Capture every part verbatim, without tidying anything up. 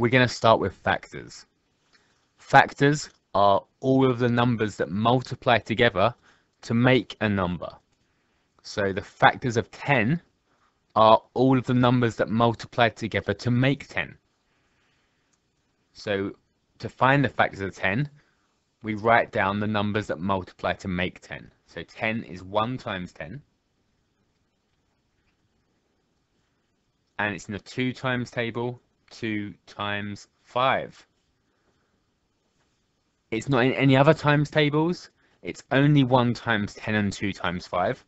we're going to start with factors. Factors are all of the numbers that multiply together to make a number. So the factors of ten are all of the numbers that multiply together to make ten. So to find the factors of ten, we write down the numbers that multiply to make ten. So ten is one times ten. And it's in the two times table, two times five. It's not in any other times tables. It's only one times ten and two times five.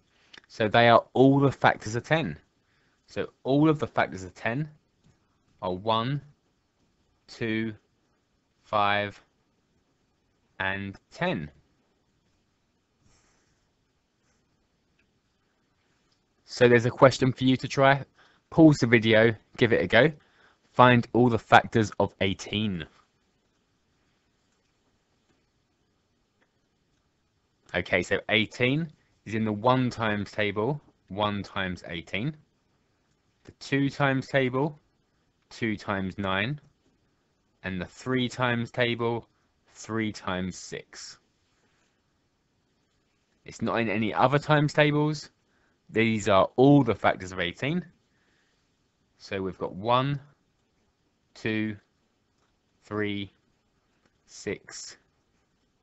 So they are all the factors of ten. So all of the factors of ten are one, two, five, and ten. So there's a question for you to try. Pause the video, give it a go. Find all the factors of eighteen. Okay, so eighteen is in the one times table, one times eighteen. The two times table, two times nine. And the three times table, three times six. It's not in any other times tables. These are all the factors of eighteen. So we've got one, two, three, six,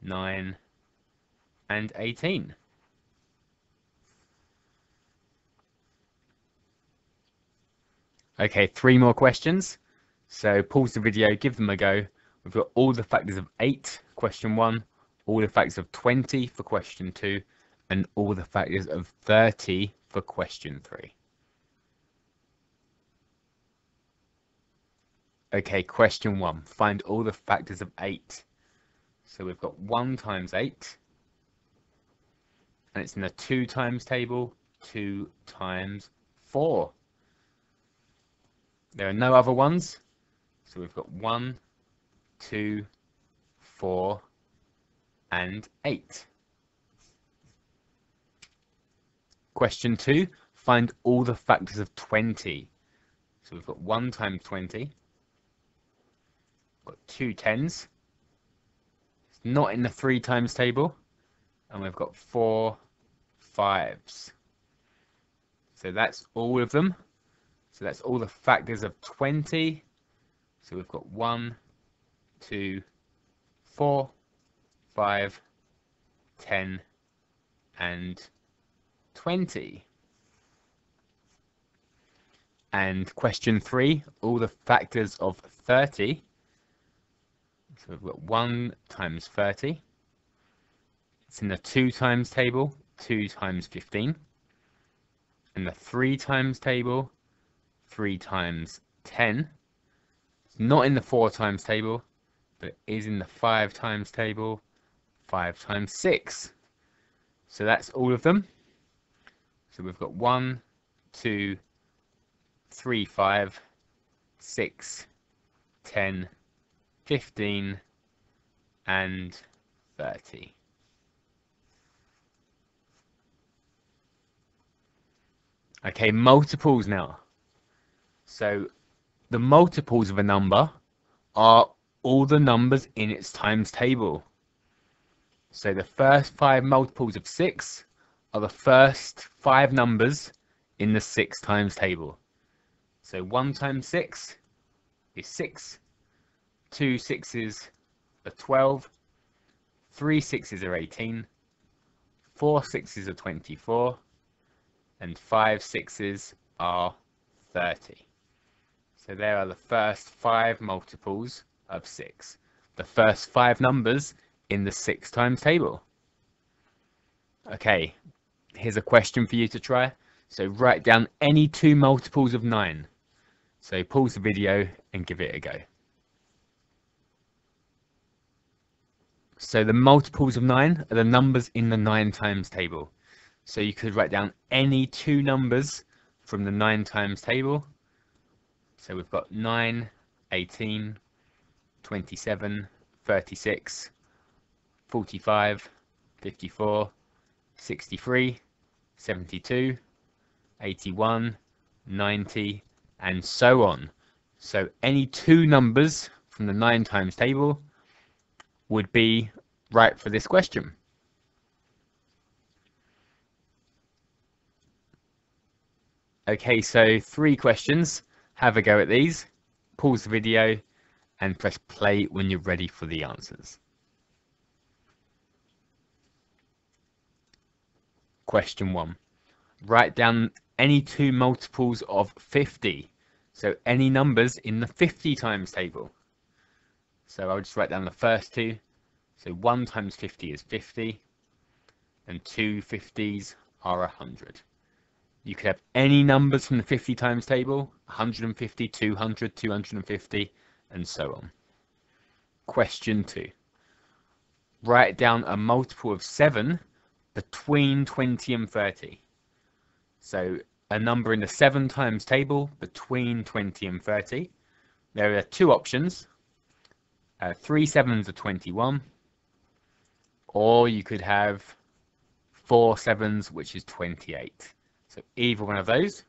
nine, and eighteen. Okay, three more questions. So pause the video, give them a go. We've got all the factors of eight, question one, all the factors of twenty for question two, and all the factors of thirty for question three. Okay, question one, find all the factors of eight. So we've got one times eight, and it's in the two times table, two times four. There are no other ones. So we've got one, two, four, and eight. Question two, find all the factors of twenty. So we've got one times twenty. Got two tens. It's not in the three times table. And we've got four fives. So that's all of them. So that's all the factors of twenty. So we've got one, two, four, five, ten, and twenty. And question three, all the factors of thirty. So we've got one times thirty. It's in the two times table, two times fifteen. And the three times table, three times ten. It's not in the four times table, but it is in the five times table, five times six. So that's all of them. So we've got one, two, three, five, six, ten, fifteen, and thirty. Okay, multiples now. So the multiples of a number are all the numbers in its times table. So the first five multiples of six are the first five numbers in the six times table. So one times six is six, two sixes are twelve, three sixes are eighteen, four sixes are twenty-four, and five sixes are thirty. So there are the first five multiples of six, the first five numbers in the six times table. Okay, here's a question for you to try. So write down any two multiples of nine. So pause the video and give it a go. So the multiples of nine are the numbers in the nine times table. So you could write down any two numbers from the nine times table. So we've got nine, eighteen, twenty-seven, thirty-six, forty-five, fifty-four, sixty-three, seventy-two, eighty-one, ninety, and so on. So any two numbers from the nine times table would be right for this question. Okay, so three questions. Have a go at these. Pause the video and press play when you're ready for the answers. Question one. Write down any two multiples of fifty. So any numbers in the fifty times table. So I'll just write down the first two. So one times fifty is fifty. And two fifties are one hundred. You could have any numbers from the fifty times table. one hundred fifty, two hundred, two hundred fifty, and so on. Question two. Write down a multiple of seven between twenty and thirty. So a number in the seven times table between twenty and thirty. There are two options. Uh, three sevens are twenty-one. Or you could have four sevens, which is twenty-eight. So either one of those.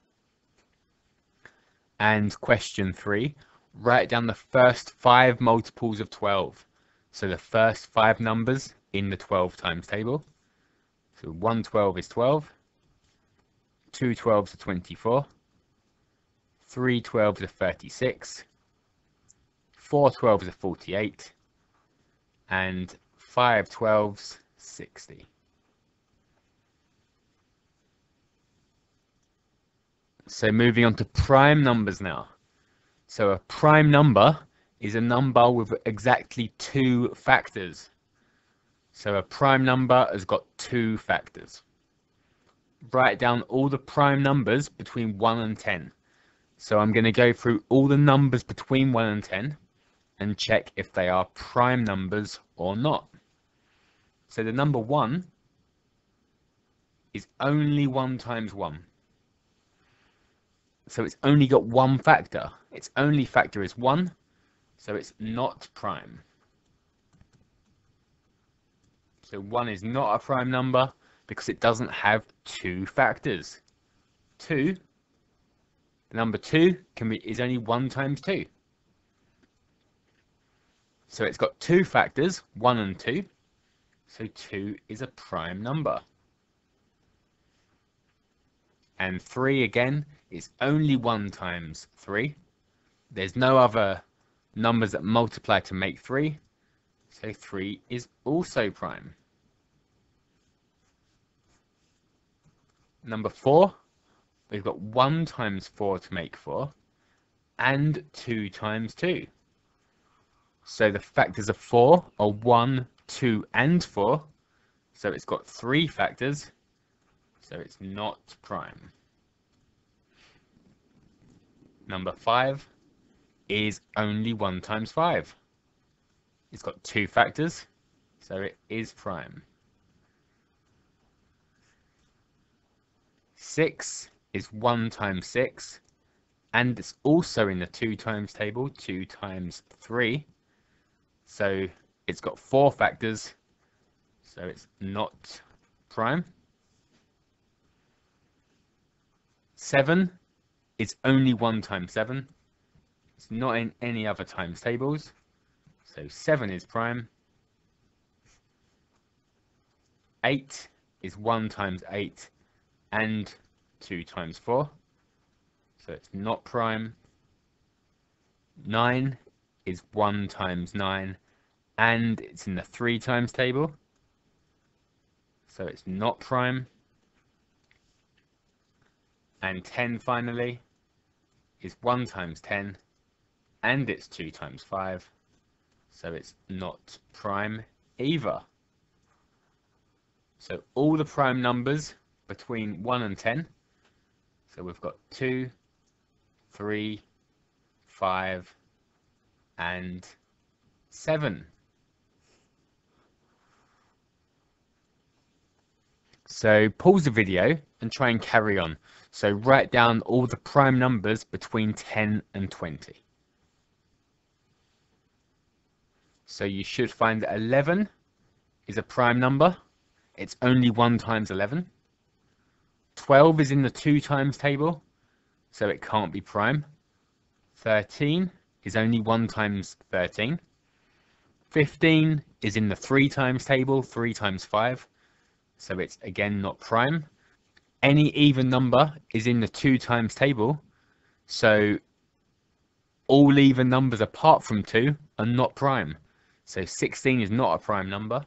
And question three, write down the first five multiples of twelve. So the first five numbers in the twelve times table. So one twelve is twelve. Two twelves are twenty-four, three twelves are thirty-six, four twelves are forty-eight, and five twelves sixty. So moving on to prime numbers now. So a prime number is a number with exactly two factors. So a prime number has got two factors. Write down all the prime numbers between one and ten. So I'm going to go through all the numbers between one and ten and check if they are prime numbers or not. So the number one is only one times one. So it's only got one factor. Its only factor is one, so it's not prime. So one is not a prime number, because it doesn't have two factors. Two, the number two can be, is only one times two. So it's got two factors, one and two. So two is a prime number. And three again is only one times three. There's no other numbers that multiply to make three. So three is also prime. Number four, we've got one times four to make four, and two times two. So the factors of four are one, two, and four. So it's got three factors, so it's not prime. Number five is only one times five. It's got two factors, so it is prime. six is one times six, and it's also in the two times table, two times three. So it's got four factors, so it's not prime. seven is only one times seven. It's not in any other times tables, so seven is prime. eight is one times eight. And two times four, so it's not prime. nine is one times nine, and it's in the three times table, so it's not prime. And ten finally is one times ten, and it's two times five, so it's not prime either. So all the prime numbers between one and ten. So we've got two, three, five, and seven. So pause the video and try and carry on. So write down all the prime numbers between ten and twenty. So you should find that eleven is a prime number. It's only one times eleven. twelve is in the two times table, so it can't be prime. thirteen is only one times thirteen. fifteen is in the three times table, three times five, so it's again not prime. Any even number is in the two times table, so all even numbers apart from two are not prime. So sixteen is not a prime number.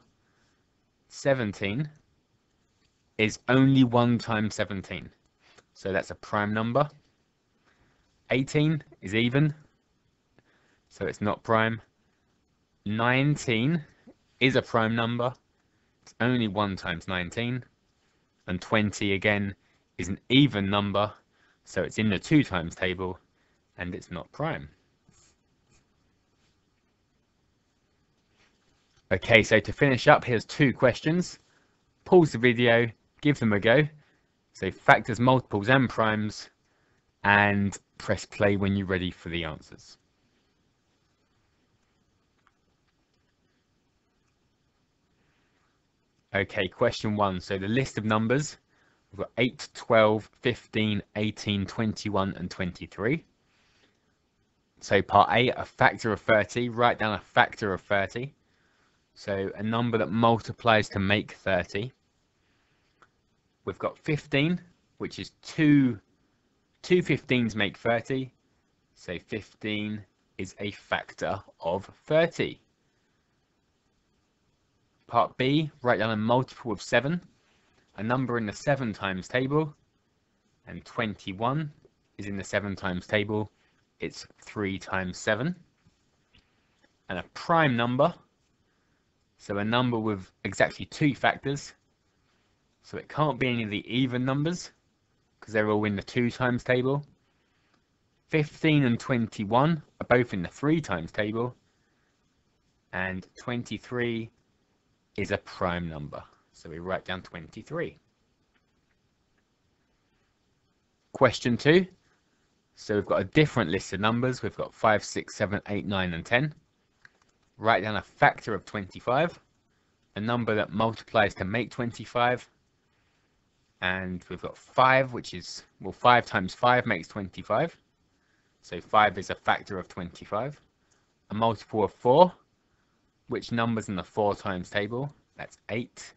seventeen is only one times seventeen, so that's a prime number. eighteen is even, so it's not prime. nineteen is a prime number, it's only one times nineteen, and twenty again is an even number, so it's in the two times table and it's not prime. Okay, so to finish up, here's two questions. Pause the video, give them a go. So factors, multiples and primes, and press play when you're ready for the answers. Okay, question one. So the list of numbers, we've got eight, twelve, fifteen, eighteen, twenty-one, and twenty-three. So part A, a factor of thirty. Write down a factor of thirty. So a number that multiplies to make thirty. We've got fifteen, which is two, two fifteens make thirty. So fifteen is a factor of thirty. Part B, write down a multiple of seven, a number in the seven times table, and twenty-one is in the seven times table, it's three times seven. And a prime number, so a number with exactly two factors, so it can't be any of the even numbers, because they're all in the two times table. fifteen and twenty-one are both in the three times table, and twenty-three is a prime number, so we write down twenty-three. Question two, so we've got a different list of numbers. We've got five, six, seven, eight, nine, and ten. Write down a factor of twenty-five, a number that multiplies to make twenty-five, and we've got five, which is, well, five times five makes twenty-five, so five is a factor of twenty-five. A multiple of four, which numbers in the four times table, that's eight.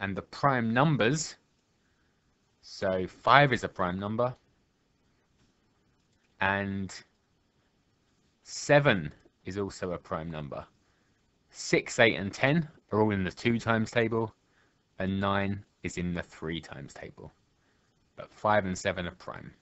And the prime numbers, so five is a prime number, and seven is also a prime number. six, eight, and ten are all in the two times table, and nine is in the three times table, but five and seven are prime.